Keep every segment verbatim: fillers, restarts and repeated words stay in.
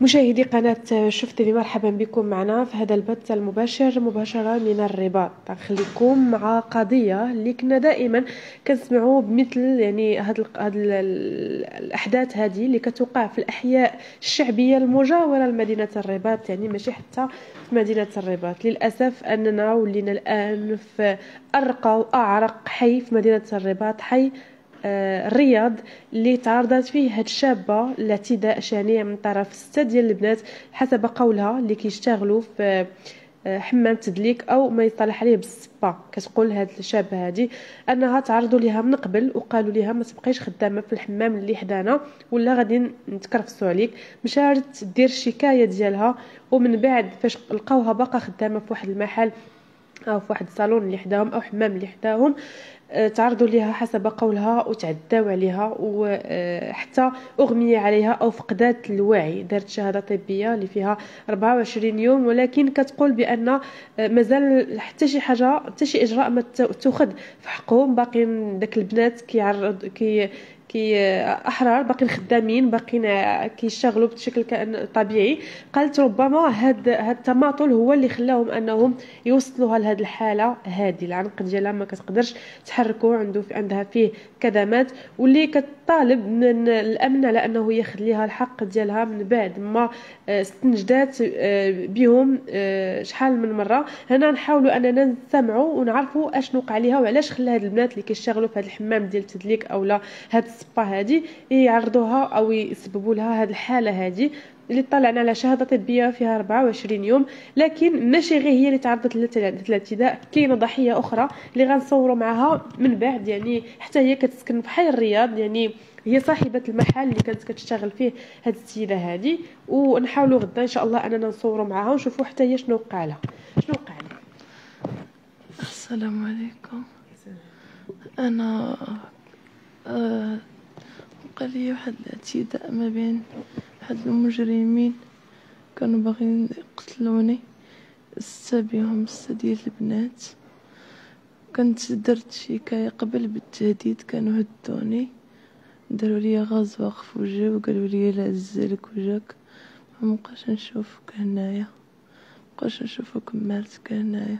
مشاهدي قناة شوف تيفي مرحبا بكم معنا في هذا البث المباشر مباشرة من الرباط. نخليكم مع قضية اللي كنا دائما كنسمعوا بمثل يعني هاد هاد الأحداث هذه اللي كتوقع في الأحياء الشعبية المجاورة لمدينة الرباط، يعني ماشي حتى في مدينة الرباط. للأسف أننا ولينا الآن في أرقى وأعرق حي في مدينة الرباط، حي الرياض اللي تعرضت فيه هاد الشابه لاعتداء شنيع من طرف سته ديال البنات حسب قولها اللي كيشتغلوا في حمام تدليك او ما يصطلح عليه بالسبا. كتقول هاد الشابه هادي انها تعرضوا ليها من قبل وقالوا ليها ما تبقيش خدامه في الحمام اللي حدانا ولا غادي نتكرفسوا عليك. مشات دير الشكايه ديالها ومن بعد فاش لقاوها باقا خدامه في واحد المحل او في واحد الصالون اللي حداهم او حمام اللي حداهم، تعرضوا ليها حسب قولها وتعداو عليها وحتى اغمي عليها او فقدات الوعي. دارت شهاده طبيه اللي فيها أربعة وعشرين يوم، ولكن كتقول بان مازال حتى شي حاجه حتى شي اجراء ما تاخذ في حقهم. باقيين داك البنات كيعرض كي كي احرار، باقيين خدامين، باقيين كيشتغلوا بشكل كان طبيعي. قالت ربما هاد هاد التماطل هو اللي خلاهم انهم يوصلوها لهاد الحاله هادي. العنق ديالها ما كتقدرش تحركوا، عنده في عندها فيه كدمات، واللي كطالب من الامن على انه ياخذ ليها الحق ديالها من بعد ما استنجدات بهم شحال من مره. هنا نحاولوا اننا نسمعوا ونعرفوا اشنو وقع ليها وعلاش خلى هاد البنات اللي كيشتغلوا في هاد الحمام ديال التدليك اولا هاد السبا هادي يعرضوها او يسببوا لها هاد الحاله هادي اللي طلعنا على شهاده طبيه فيها أربعة وعشرين يوم. لكن ماشي غير هي اللي تعرضت للاعتداء، كاينه ضحيه اخرى اللي غنصوروا معها من بعد. يعني حتى هي كتسكن في حي الرياض، يعني هي صاحبه المحل اللي كانت كتشتغل فيه هاد السيده هادي، ونحاولوا غدا ان شاء الله اننا نصوروا معها ونشوفوا حتى هي شنو وقع لها شنو وقع لها. السلام عليكم. انا آه وقع لي واحد الاعتداء ما بين واحد المجرمين، كانوا باغيين يقتلوني، ستة بيهم، ستة ديال البنات. كنت درت شكاية قبل بالتهديد، كانوا هدوني، داروا لي غاز واقف في وجهي وقالوا لي لا عزالك وجهك، ما بقاش نشوفك هنايا، ما بقاش نشوفك مالتك هنايا.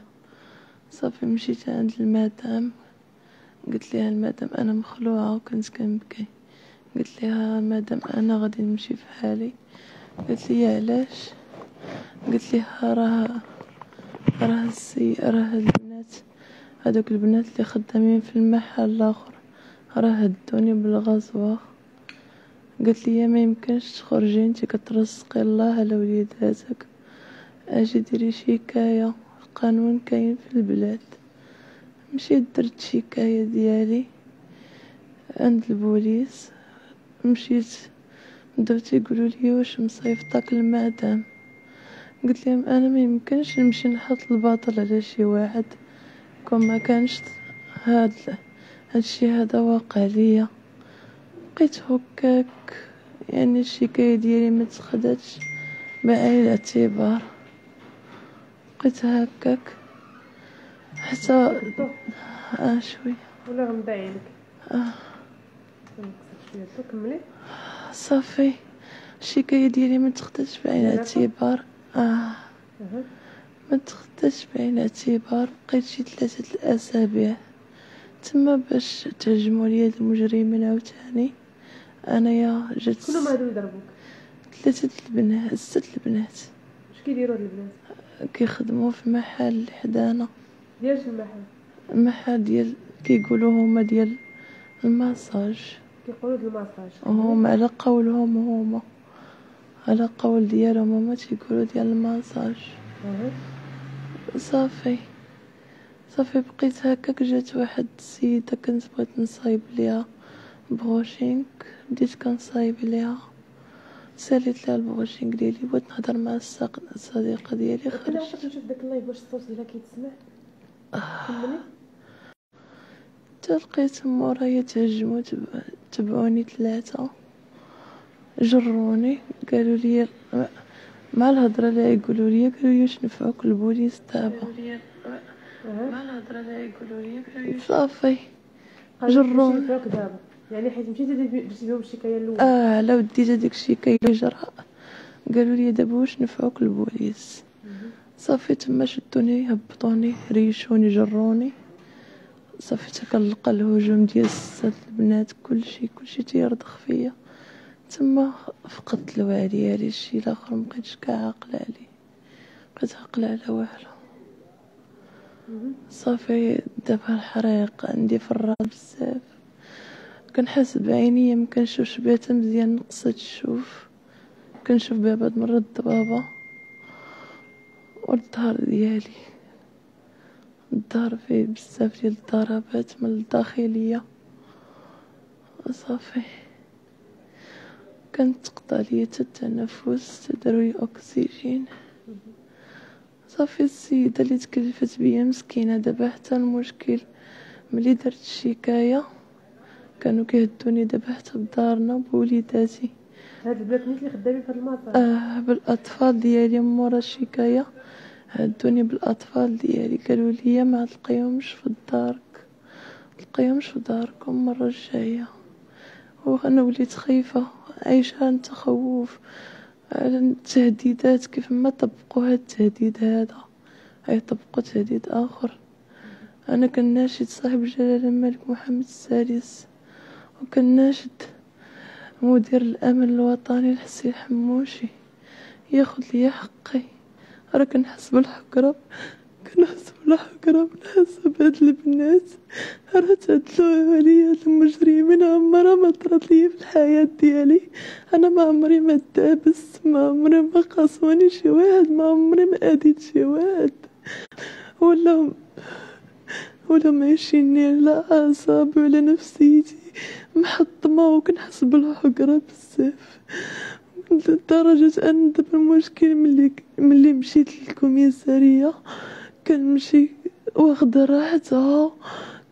صافي مشيت عند المدام، قلت ليها المدام انا مخلوعه وكنت كنبكي، قلت ليها مدام انا غادي نمشي في حالي، قالت لي علاش، قلت ليها راه راه السي راه البنات هذوك البنات اللي خدامين في المحل الاخر راه هدوني بالغزوه. قالت لي ما يمكنش تخرجي انت كترزقي الله على وليداتك، اجي ديري شكايه، القانون كاين في البلاد. مشيت درت شكاية ديالي عند البوليس، مشيت بداو تيقولوا لي واش مصيفطاك المدام، قلت لهم انا ما يمكنش نمشي نحط الباطل على شي واحد كون ما كانش هاد هادشي هذا واقع ليا. بقيت هكاك يعني الشكاية ديالي ما تخداتش بعين الاعتبار، بقيت هكاك حتى اه شويه ولا غمض عينك اه كملي. صافي الشكايه ديالي ما تاخدش بعين الاعتبار اه ما تاخدش بعين الاعتبار. بقيت شي ثلاثه الاسابيع تما باش تهجموا لي المجرمين عاوتاني. انايا جات كلهم هادو يضربوك، ثلاثه البنات سته البنات. واش كيديروا هاد البنات؟ كيخدموا في محل اللي حدانا ديال المحل، المحل ديال كيقولوا هما ديال الماساج، كيقولوا ديال الماساج هما على قولهم، هما على قول ديالهم هما تيقولوا ديال الماساج. صافي صافي بقيت هكاك. جات واحد السيده كنت بغيت نصايب ليها بروشينك، بديت كنصايب ليها، ساليت لها البروشينك ديالي، بغيت نهضر مع الصديقه ديالي. خرجت انا بغيت نشوف داك اللايف واش الصوت ديالها كيتسمع. تلقيت مورايا تهجموا تبعوني ثلاثه، جروني قالوا لي مع الهضره اللي يقولوا لي، قالوا لي واش نفعوك البوليس دابا، مع الهضره اللي يقولوا لي. صافي جروني نفعوك دابا، يعني حيت مشيتي درتي بهم الشكايه الاولى اه على وديت هذيك الشكايه اللي جرى قالوا لي دابا واش نفعوك البوليس. صافي تما شدوني هبطوني ريشوني جروني. صافي تا كنلقى الهجوم ديال الساد البنات كلشي كلشي تيرضخ فيا. تما فقدت الوعي ديالي شي لاخر مبقيتش كعاقله عليه، بقيت عاقله على والو. صافي دابا الحريق عندي في الراس بزاف، كنحس بعينيا مكنشوفش بها تا مزيان، نقصت الشوف، كنشوف بها بعض مرات الضبابه والظهر ديالي، الظهر فيه بزاف ديال الضربات من الداخليه. صافي كانت تقطع ليا تا التنفس، داروا لي اكسجين. صافي السيده اللي تكلفت بيا مسكينه دابا حتى المشكل ملي درت الشكايه كانوا كيهدوني دابا حتى بدارنا بوليداتي. هاد البنات اللي خدامين في هاد المطار اه بالاطفال ديالي مورا الشكايه هدوني بالاطفال ديالي، قالوا لي ما تلقيهمش في دارك، تلقيهمش في داركم مره الجايه. وانا وليت خايفه عايشه التخوف على التهديدات، كيف ما طبقوا هاد التهديد هذا اي طبقوا تهديد اخر. انا كناشد صاحب جلالة الملك محمد السادس، وكناشد مدير الامن الوطني الحسين حموشي ياخد لي حقي. راه كنحس بالحقره، كنحس بالحقره، كنحس بهاد البنات راه تعدلو عليا. هاد المجرمين عمرها ما طرات ليا في الحياه ديالي، انا ما عمري ما دابست، ما عمري ما قاسوني شي واحد، ما عمري ما اذيت شي واحد، ولا ولا ماشيني لا اعصابي ولا نفسيتي محطمه، وكنحس بالحقره بزاف لدرجه ان دابا المشكل ملي ملي مشيت للكوميساريه كنمشي واخده راحتها،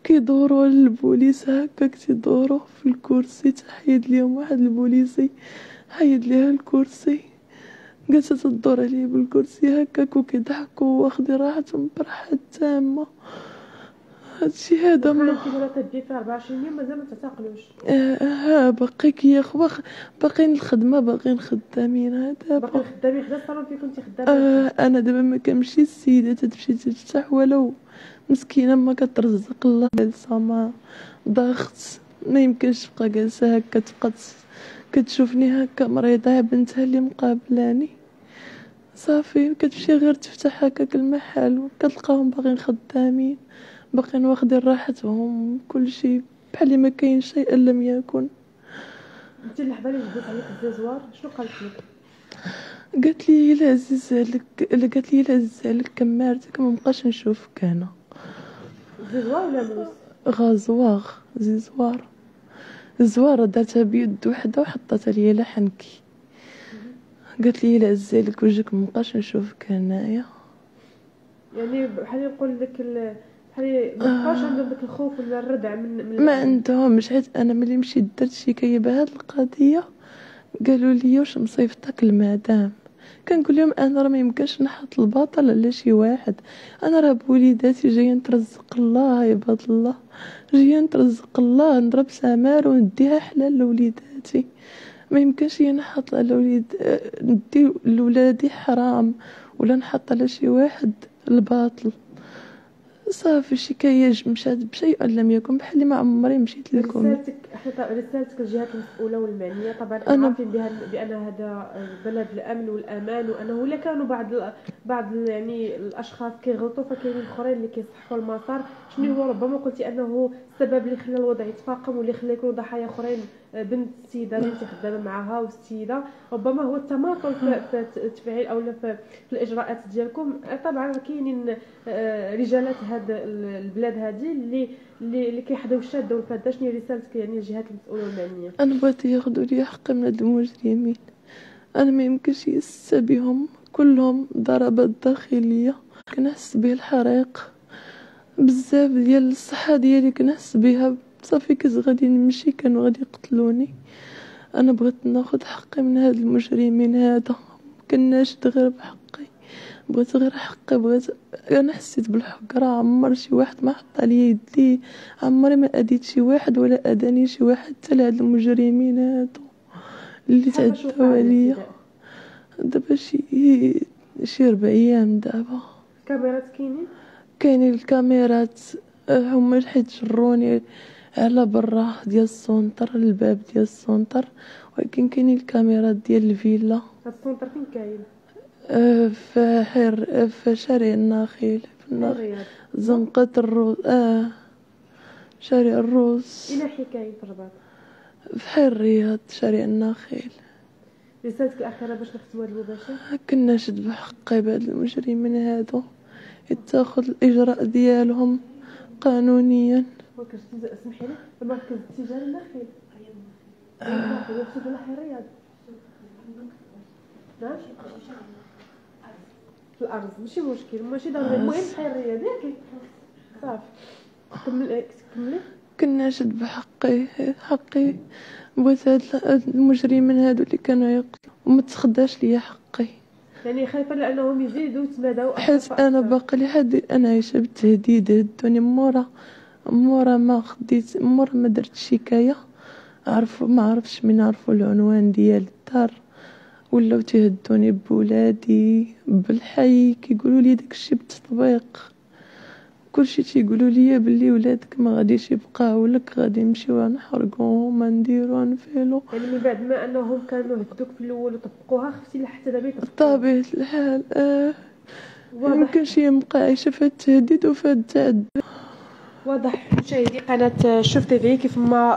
كيدورو على البوليس هكاك تيدورو في الكرسي، تحيد ليهم واحد البوليسي حيد ليها الكرسي، قالت تدور عليه بالكرسي هكاك وكيضحكوا واخده راحتهم برحه تامه. هادشي هذا ما كتجي في أربعة وعشرين يوم مازال ما تعتقلوش. اه باقي كياخ واخ باقيين الخدمه، باقيين خدامين. هذا باقي خدامين حدا الصالون فين كنتي خدامه. اه انا دابا ما كنمشي السيده تتمشي تفتح ولو مسكينه ما كترزق الله جالسه، ما ضغط ما يمكنش تبقى جالسه هكا، تبقى كتشوفني هكا مريضه بنتها اللي مقابلاني. صافي كتمشي غير تفتح هكاك المحل وكتلقاهم باقيين خدامين، باقيين واخدين راحتهم، كلشي بحال ما كاين شيء لم يكن. انت اللحظه اللي جبت عليك الزوار شنو قالت لك؟ قالت لي الا عزيز عليك، قالت لي الا عزيز عليك كمارتك ما بقاش نشوفك هنا. زوار ولا موس؟ غازوار زوار زوار دارتها بيد وحده وحطتها لي على حنكي، قالت لي الا عزيز عليك وجهك ما بقاش نشوفك هنايا. يعني بحال يقول لك ال... حالي مابقاش عندهم داك الخوف ولا الردع من ما عندهمش، حيت انا ملي مشيت درت شكايه بهاد القضيه قالوا لي واش مصيفطك المدام، كنقول لهم انا راه ما يمكنش نحط البطل على شي واحد، انا راه بوليداتي جايه نترزق الله عباد الله، جايه نترزق الله نضرب سمار ونديها حلال لوليداتي، ما يمكنش نحط على وليد ندي لولادي حرام ولا نحط على شي واحد الباطل. صافي الشكايه مشات بشيء لم يكن بحال ما عمري مشيت لكم. رسالتك حيت رسالتك الجهات المسؤوله والمعنيه طبعا عارفين بها بان هذا بلد الامن والامان، وانه لا كانوا بعض بعض يعني الاشخاص كيغلطوا فكاينين الاخرين اللي كيصحوا المسار. شنو هو ربما قلتي انه السبب اللي خلى الوضع يتفاقم واللي خلى يكونوا ضحايا اخرين بنت السيده اللي خدامه معها والسيده، ربما هو التماطل في التفعيل او في الاجراءات ديالكم. طبعا كاينين رجالات هاد البلاد هادي اللي اللي كيحداو الشاده والفاده، شنو رسالتك يعني الجهات المسؤوله والمعنيه؟ انا بغيت ياخذوا لي حقي من هاد المجرمين، انا ما يمكنش يسى بهم كلهم ضربات داخليه، كنحس به الحريق بزاف ديال الصحه ديالي كنحس بها. صافي كنت غادي نمشي كانوا غادي يقتلوني، انا بغيت ناخذ حقي من هاد المجرمين هذا، مكناشد غير بحقي، بغيت غير حقي. بغيت انا حسيت بالحقره، عمر شي واحد ما حط عليا يديه، عمري ما اذيت شي واحد ولا اذاني شي واحد حتى لهاد المجرمين هادو اللي تعداو عليا. دابا شي شي ربع ايام دابا. الكاميرات كاينين؟ كاينين الكاميرات، هما حيت جروني على برا ديال السونتر، الباب ديال السونتر، ولكن كاينين الكاميرات ديال الفيلا. السونتر فين كاين؟ آه في حر في شارع الناخيل، في الناخيل زنقة الروز، اه شارع الروز. إلى حين كاين في الرباط؟ في حي الرياض شارع الناخيل. رسالتك الأخيرة باش نختمو هاد المباشر؟ كنا شد بحقي بهاد المجرمين هادو، يتاخد الإجراء ديالهم قانونيا. سمحي لي، المركز التجاري الناخيل؟ أيوا في حي الرياض. نعم؟ في الأرض ماشي مشكل، ماشي ضروري، المهم حي الرياض ياك؟ صافي، كملي كملي. كنا شد بحقي حقي، بغيت هاد المجرمين هادو اللي كانوا يقتلوا وما تاخداش ليا حقي. يعني خايفه لانهم يزيدوا يتماداو اكثر، حيت انا باقي لحد انا عايشه بالتهديد. هدوني مورا مورا ما خديت، مورا ما درت شكايه، عرفوا ما عرفتش من عرفوا العنوان ديال الدار، ولاو تيهدوني بولادي بالحي، كيقولوا لي داكشي بالتطبيق، كلشي تيقولوا لي بلي ولادك ما غاديش يبقاو لك، غادي نمشيو نحرقوهم ونديرو نفيلو. يعني من بعد ما انهم كانوا هدوك في الاول وطبقوها، خفتي لحتى دابا يطبقوها؟ بطبيعه الحال اه، ميمكنش يبقى عايشه في التهديد وفي التعذيب. واضح مشاهدي قناه شوف تي في، كيف ما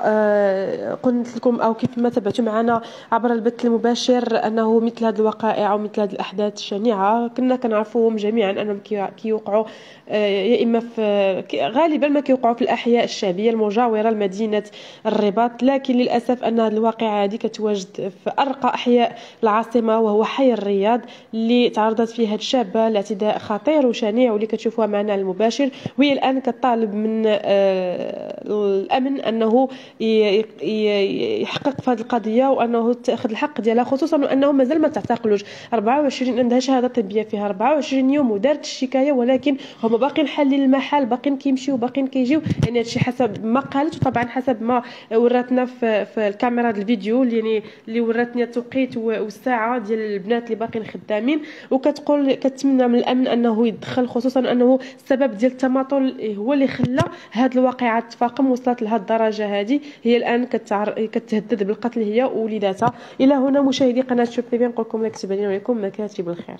قلت لكم او كيف ما تابعتوا معنا عبر البث المباشر، انه مثل هذه الوقائع ومثل هذه الاحداث الشنيعه كنا كنعرفوهم جميعا انهم كيوقعوا يا اما في غالبا ما كيوقعوا في الاحياء الشعبيه المجاوره لمدينه الرباط، لكن للاسف ان هذه الواقعه هذه كتواجد في ارقى احياء العاصمه وهو حي الرياض، اللي تعرضت فيه هذه الشابه لاعتداء خطير وشنيع واللي كتشوفوها معنا المباشر، وهي الان كطالب من الامن انه يحقق في هذه القضيه وانه تاخذ الحق ديالها، خصوصا وانه مازال ما تعتقلوش أربعة وعشرين، عندها شهاده طبيه فيها أربعة وعشرين يوم ودارت الشكايه، ولكن هما باقيين حالين المحل، باقيين كيمشيو باقيين كيجيو. يعني هادشي حسب ما قالت، وطبعا حسب ما وراتنا في, في الكاميرا الفيديو اللي اللي وراتنا التوقيت والساعه ديال البنات اللي باقيين خدامين، وكتقول كتمنى من الامن انه يتدخل، خصوصا انه السبب ديال التماطل هو اللي خلى هاد الواقعه تفاقم وصلت لهاد الدرجه هذه. هي الان كتعر... كتهدد بالقتل هي ووليداتها. الى هنا مشاهدي قناه شوف تي في، نقول لكم لا كتب علينا وليكم ما كاتب الخير.